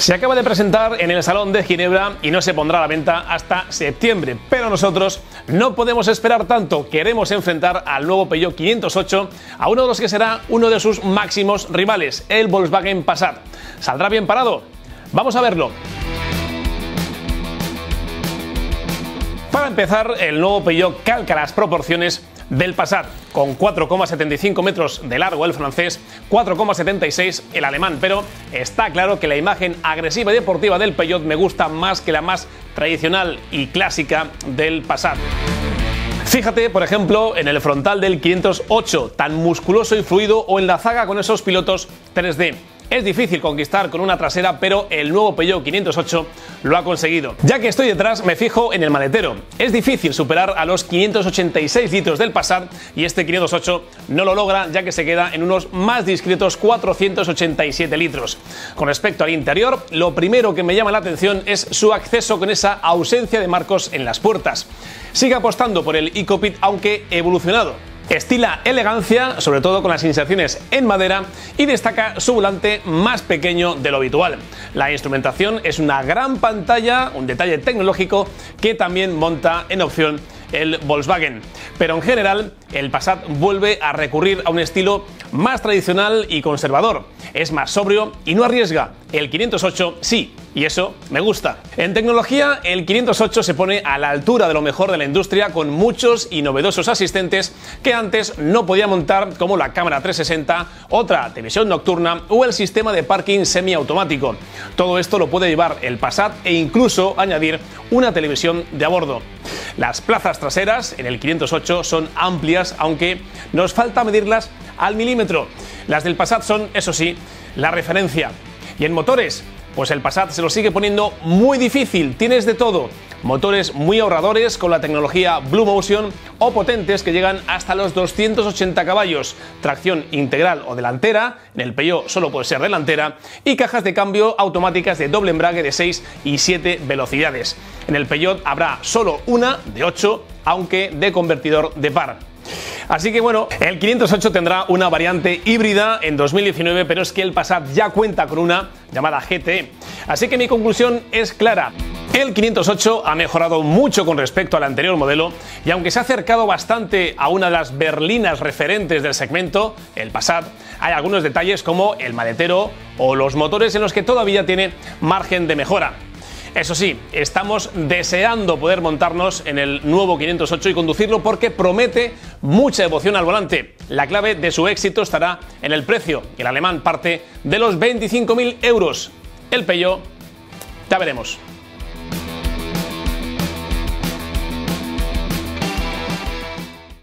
Se acaba de presentar en el Salón de Ginebra y no se pondrá a la venta hasta septiembre, pero nosotros no podemos esperar tanto. Queremos enfrentar al nuevo Peugeot 508 a uno de los que será uno de sus máximos rivales, el Volkswagen Passat. ¿Saldrá bien parado? Vamos a verlo. Para empezar, el nuevo Peugeot calca las proporciones del Passat, con 4,75 metros de largo el francés, 4,76 el alemán, pero está claro que la imagen agresiva y deportiva del Peugeot me gusta más que la más tradicional y clásica del Passat. Fíjate, por ejemplo, en el frontal del 508, tan musculoso y fluido, o en la zaga con esos pilotos 3D. Es difícil conquistar con una trasera, pero el nuevo Peugeot 508 lo ha conseguido. Ya que estoy detrás, me fijo en el maletero. Es difícil superar a los 586 litros del Passat y este 508 no lo logra, ya que se queda en unos más discretos 487 litros. Con respecto al interior, lo primero que me llama la atención es su acceso con esa ausencia de marcos en las puertas. Sigue apostando por el i-Cockpit, aunque evolucionado. Estila elegancia, sobre todo con las inserciones en madera, y destaca su volante más pequeño de lo habitual. La instrumentación es una gran pantalla, un detalle tecnológico que también monta en opción el Volkswagen. Pero en general, el Passat vuelve a recurrir a un estilo más tradicional y conservador. Es más sobrio y no arriesga. El 508 sí, y eso me gusta. En tecnología, el 508 se pone a la altura de lo mejor de la industria, con muchos y novedosos asistentes que antes no podía montar, como la cámara 360, otra televisión nocturna o el sistema de parking semiautomático. Todo esto lo puede llevar el Passat e incluso añadir una televisión de a bordo. Las plazas traseras en el 508 son amplias, aunque nos falta medirlas al milímetro. Las del Passat son, eso sí, la referencia. Y en motores, pues el Passat se lo sigue poniendo muy difícil. Tienes de todo. Motores muy ahorradores con la tecnología Blue Motion o potentes que llegan hasta los 280 caballos. Tracción integral o delantera, en el Peugeot solo puede ser delantera. Y cajas de cambio automáticas de doble embrague de 6 y 7 velocidades. En el Peugeot habrá solo una de 8, aunque de convertidor de par. Así que bueno, el 508 tendrá una variante híbrida en 2019, pero es que el Passat ya cuenta con una llamada GTE. Así que mi conclusión es clara. El 508 ha mejorado mucho con respecto al anterior modelo y aunque se ha acercado bastante a una de las berlinas referentes del segmento, el Passat, hay algunos detalles como el maletero o los motores en los que todavía tiene margen de mejora. Eso sí, estamos deseando poder montarnos en el nuevo 508 y conducirlo porque promete mucha devoción al volante. La clave de su éxito estará en el precio. El alemán parte de los 25.000 euros. El Peugeot, ya veremos.